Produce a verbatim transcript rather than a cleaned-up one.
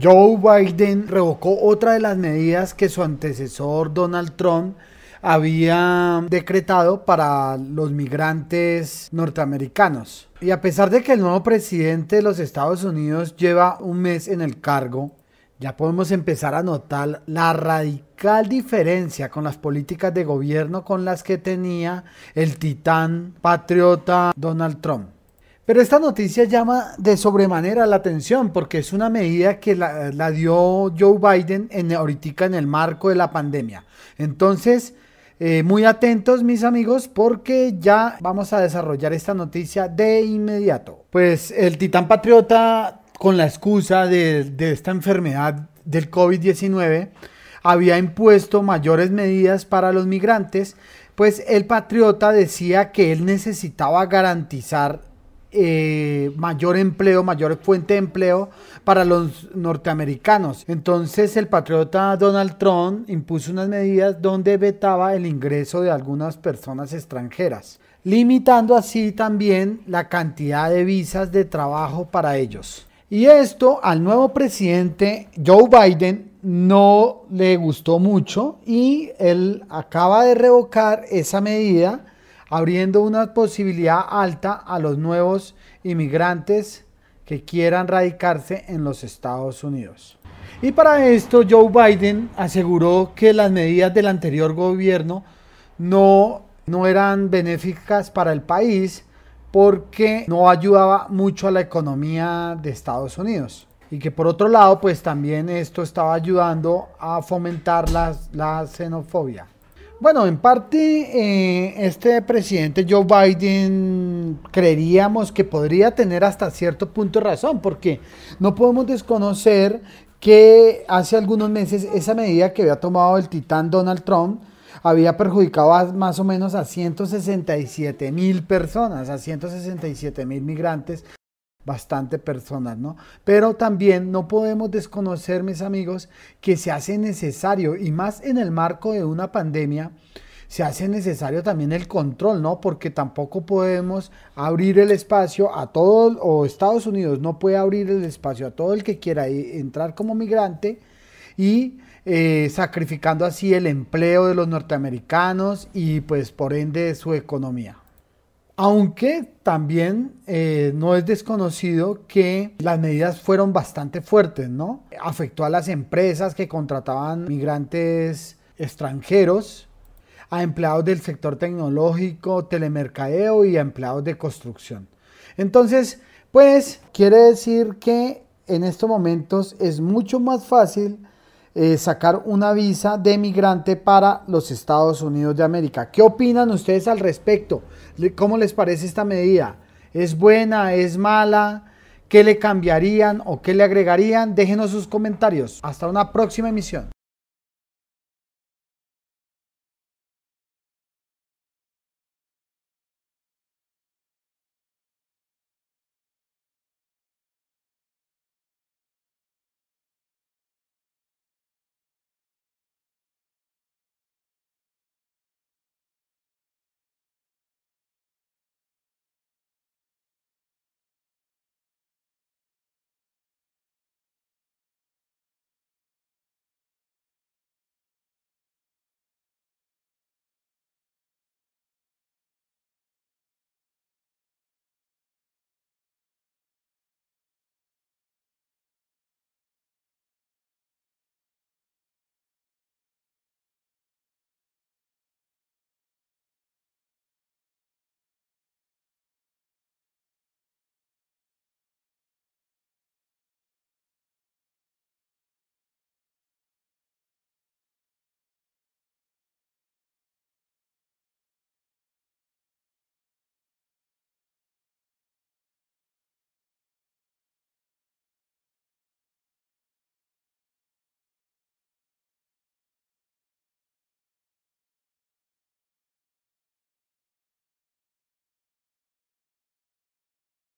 Joe Biden revocó otra de las medidas que su antecesor Donald Trump había decretado para los migrantes norteamericanos. Y a pesar de que el nuevo presidente de los Estados Unidos lleva un mes en el cargo, ya podemos empezar a notar la radical diferencia con las políticas de gobierno con las que tenía el titán patriota Donald Trump. Pero esta noticia llama de sobremanera la atención porque es una medida que la, la dio Joe Biden en, ahorita en el marco de la pandemia. Entonces, eh, muy atentos mis amigos porque ya vamos a desarrollar esta noticia de inmediato. Pues el titán patriota, con la excusa de, de esta enfermedad del COVID diecinueve, había impuesto mayores medidas para los migrantes, pues el patriota decía que él necesitaba garantizar eh, mayor empleo, mayor fuente de empleo para los norteamericanos. Entonces el patriota Donald Trump impuso unas medidas donde vetaba el ingreso de algunas personas extranjeras, limitando así también la cantidad de visas de trabajo para ellos. Y esto al nuevo presidente Joe Biden no le gustó mucho y él acaba de revocar esa medida, abriendo una posibilidad alta a los nuevos inmigrantes que quieran radicarse en los Estados Unidos. Y para esto Joe Biden aseguró que las medidas del anterior gobierno no, no eran benéficas para el país, porque no ayudaba mucho a la economía de Estados Unidos y que por otro lado pues también esto estaba ayudando a fomentar la, la xenofobia. Bueno, en parte eh, este presidente Joe Biden creeríamos que podría tener hasta cierto punto razón porque no podemos desconocer que hace algunos meses esa medida que había tomado el titán Donald Trump había perjudicado a, más o menos a ciento sesenta y siete mil personas, a ciento sesenta y siete mil migrantes, bastante personas, ¿no? Pero también no podemos desconocer, mis amigos, que se hace necesario, y más en el marco de una pandemia, se hace necesario también el control, ¿no? Porque tampoco podemos abrir el espacio a todo, o Estados Unidos no puede abrir el espacio a todo el que quiera entrar como migrante, y eh, sacrificando así el empleo de los norteamericanos y pues por ende su economía. Aunque también eh, no es desconocido que las medidas fueron bastante fuertes, ¿no? Afectó a las empresas que contrataban migrantes extranjeros, a empleados del sector tecnológico, telemercadeo y a empleados de construcción. Entonces, pues quiere decir que en estos momentos es mucho más fácil Eh, sacar una visa de migrante para los Estados Unidos de América. ¿Qué opinan ustedes al respecto? ¿Cómo les parece esta medida? ¿Es buena? ¿Es mala? ¿Qué le cambiarían o qué le agregarían? Déjenos sus comentarios. Hasta una próxima emisión.